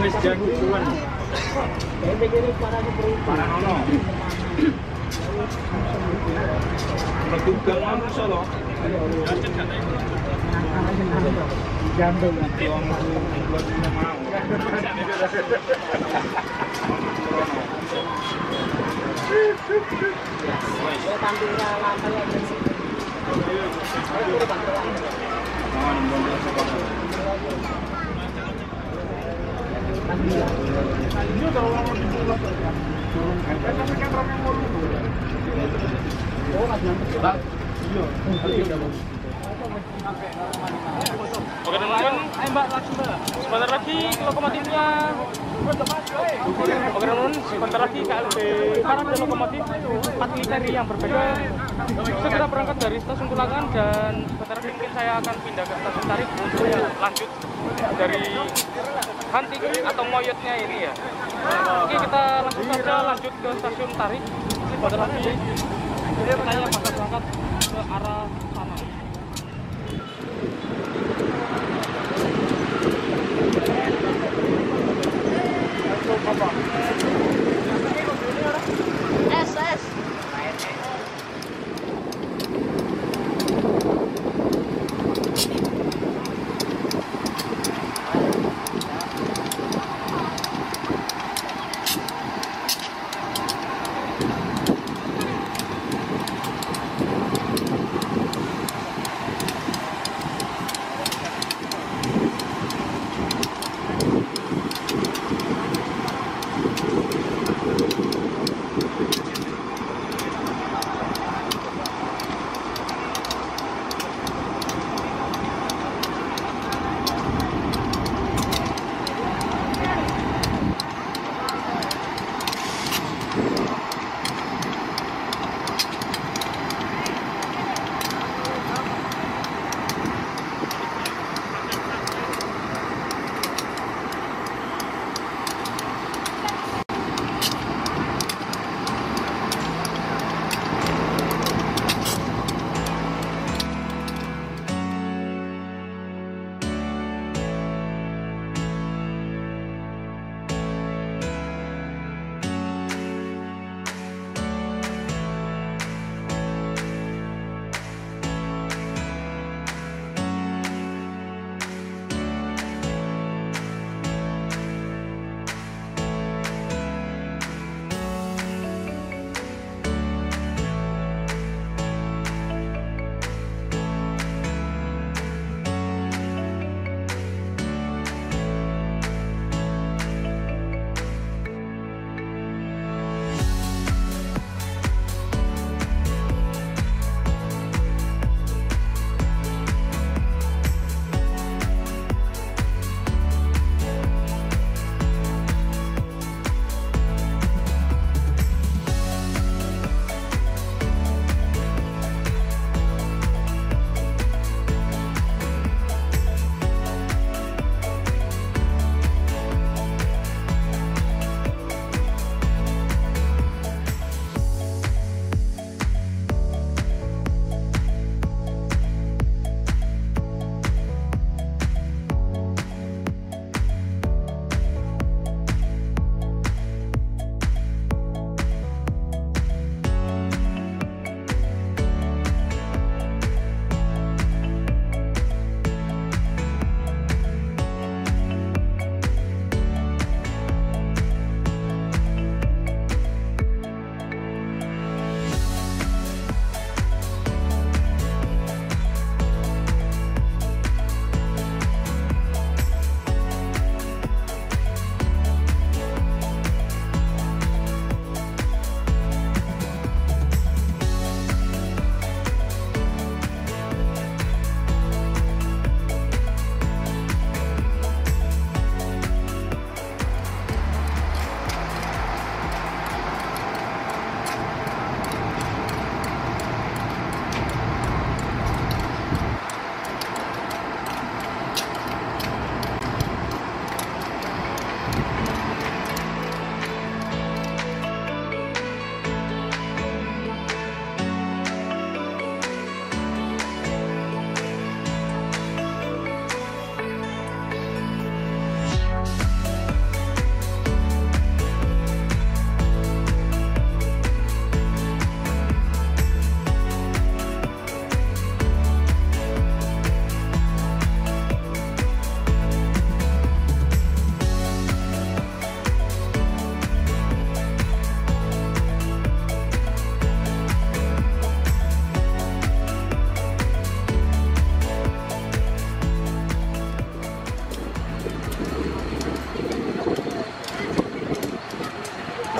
wis jago duluan. Paranono. Petugas ono solo. Jambul wong buat mau. Oke teman-teman, sebentar lagi lokomotifnya. Oke teman-teman, sebentar lagi KLB Karat dan lokomotif 4 literi yang berbeda segera berangkat dari stasiun Tulangan, dan sebentar lagi mungkin saya akan pindah ke stasiun Tarik untuk lanjut dari hunting atau moyotnya ini ya. Oke, kita langsung saja lanjut ke stasiun Tarik. Sebentar lagi kita akan berangkat ke arah sana.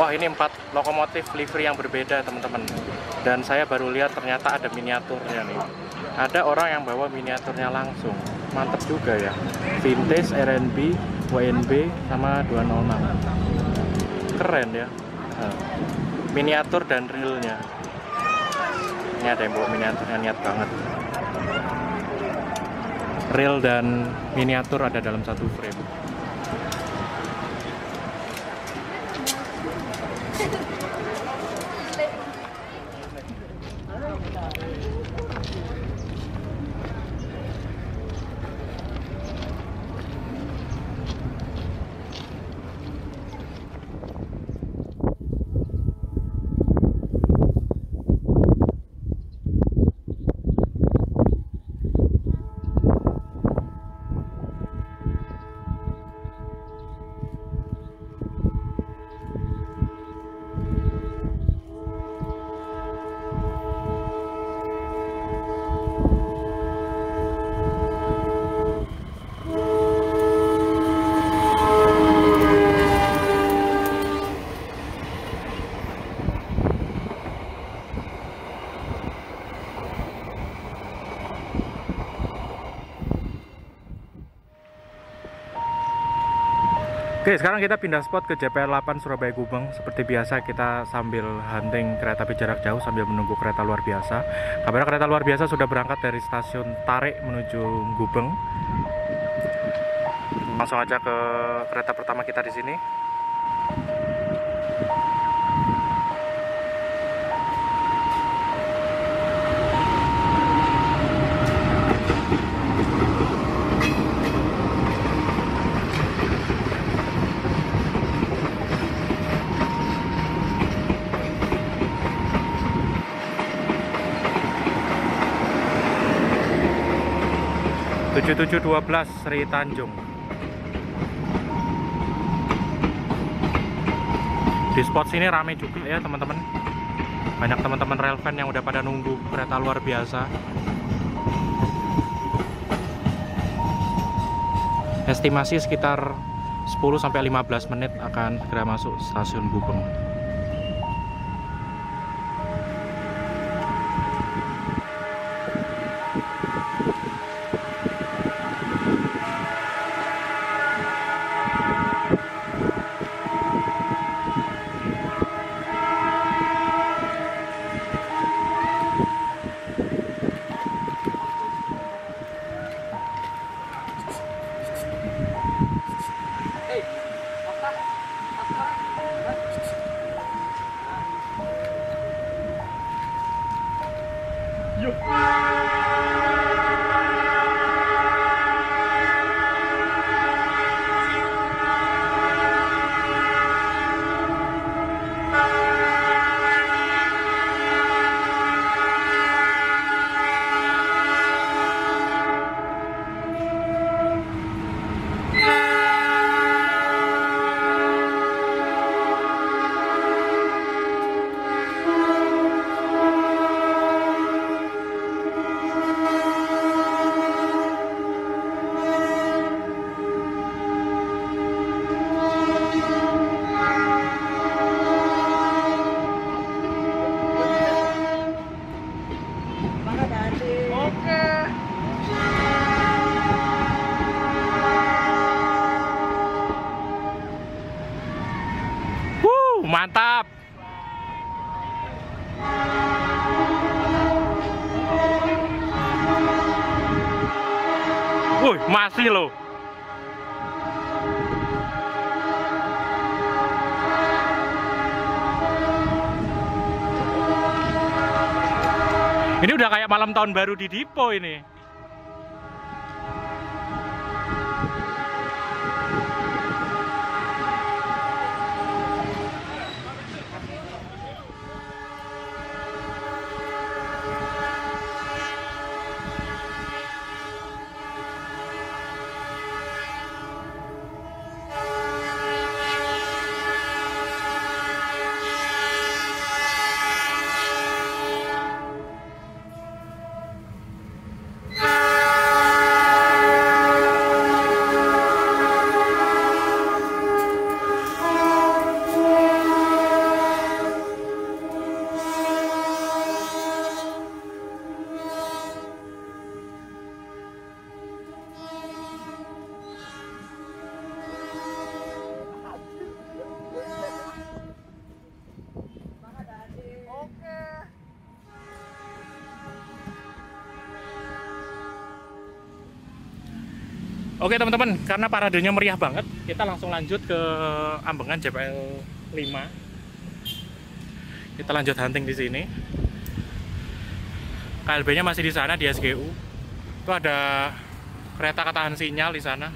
wah ini 4 lokomotif livery yang berbeda teman-teman. Dan saya baru lihat ternyata ada miniaturnya nih. Ada orang yang bawa miniaturnya langsung. Mantap juga ya. Vintage, RnB, WnB, sama 206. Keren ya. Miniatur dan realnya. Ini ada yang bawa miniaturnya, niat banget. Real dan miniatur ada dalam satu frame. Oke, sekarang kita pindah spot ke JPL 8 Surabaya Gubeng. Seperti biasa kita sambil hunting kereta api jarak jauh sambil menunggu kereta luar biasa. Kabarnya kereta luar biasa sudah berangkat dari stasiun Tarik menuju Gubeng. Langsung aja ke kereta pertama kita di sini. G712 Sri Tanjung. Di spot sini rame juga ya teman-teman. Banyak teman-teman relfan yang udah pada nunggu kereta luar biasa. Estimasi sekitar 10-15 menit akan segera masuk stasiun Gubeng. Mantap. Wih, masih loh. Ini udah kayak malam tahun baru di Dipo ini. Oke teman-teman, karena paradenya meriah banget, kita langsung lanjut ke ambengan JPL 5. Kita lanjut hunting di sini. KLB-nya masih di sana di SGU. Itu ada kereta ketahan sinyal di sana.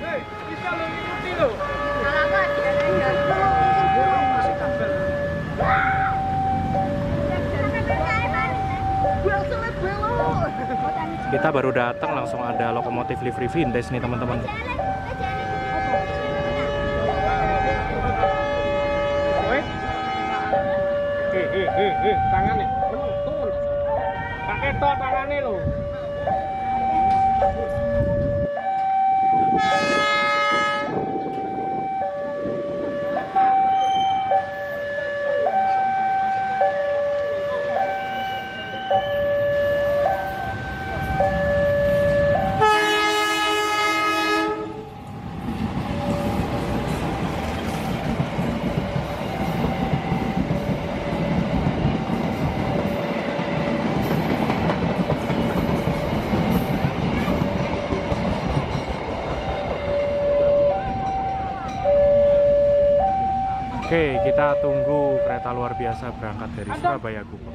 Hey, bisa lo ikuti lo. Kita baru datang langsung ada lokomotif livery vintage nih teman-teman. Tangan nih. Pakai tot tangan nih lo. Oke, kita tunggu kereta luar biasa berangkat dari Surabaya Gubeng.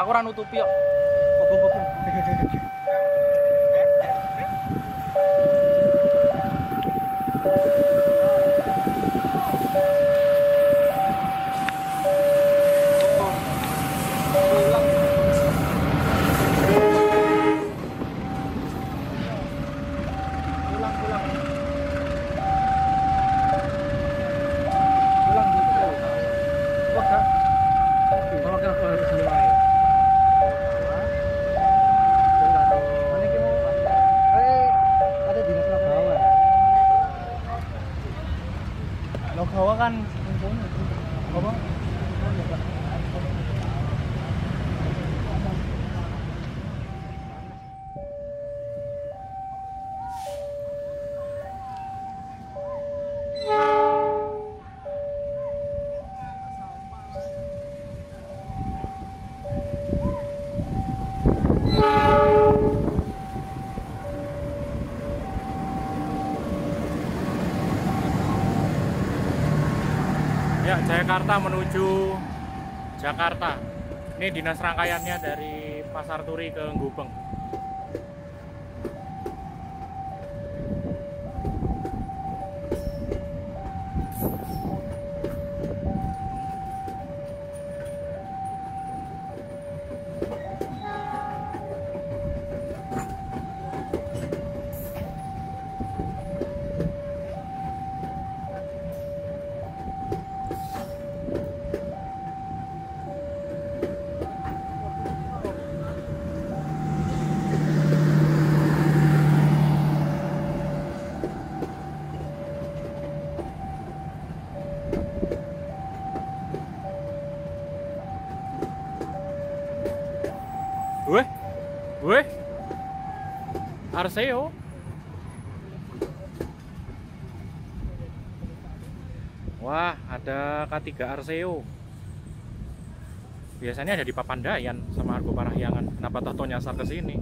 Aku ora nutupi kok. Jakarta menuju Jakarta. Ini dinas rangkaiannya dari Pasar Turi ke Gubeng. RSEO. Wah, ada K3 RSEO. Biasanya ada di Papandayan sama Argo Parahyangan. Kenapa toh nyasar ke sini?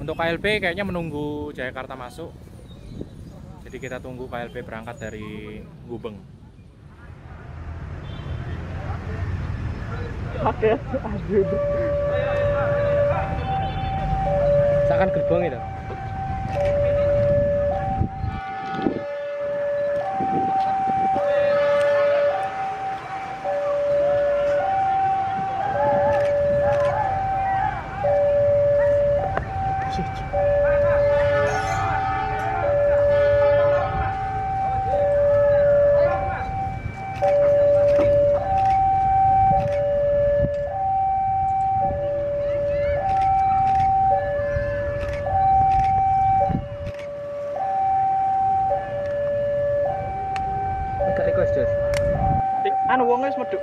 Untuk KLB kayaknya menunggu Jakarta masuk. Jadi kita tunggu KLB berangkat dari Gubeng. Oke, aduh. Misalkan gerbang itu. Meduk.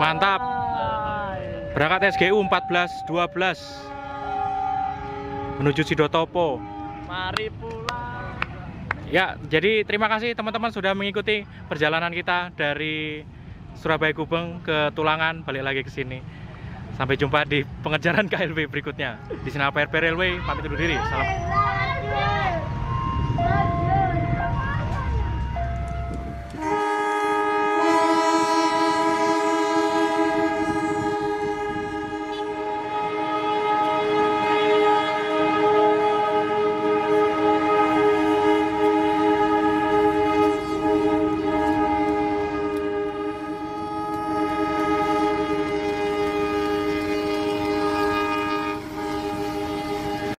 Mantap. Berangkat SGU 14.12 menuju Sidotopo. Mari pulang. Ya, jadi terima kasih teman-teman sudah mengikuti perjalanan kita dari Surabaya Gubeng ke Tulangan, balik lagi ke sini. Sampai jumpa di pengejaran KLB berikutnya. Di sini AlphaRP Railway, pamit undur diri. Salam.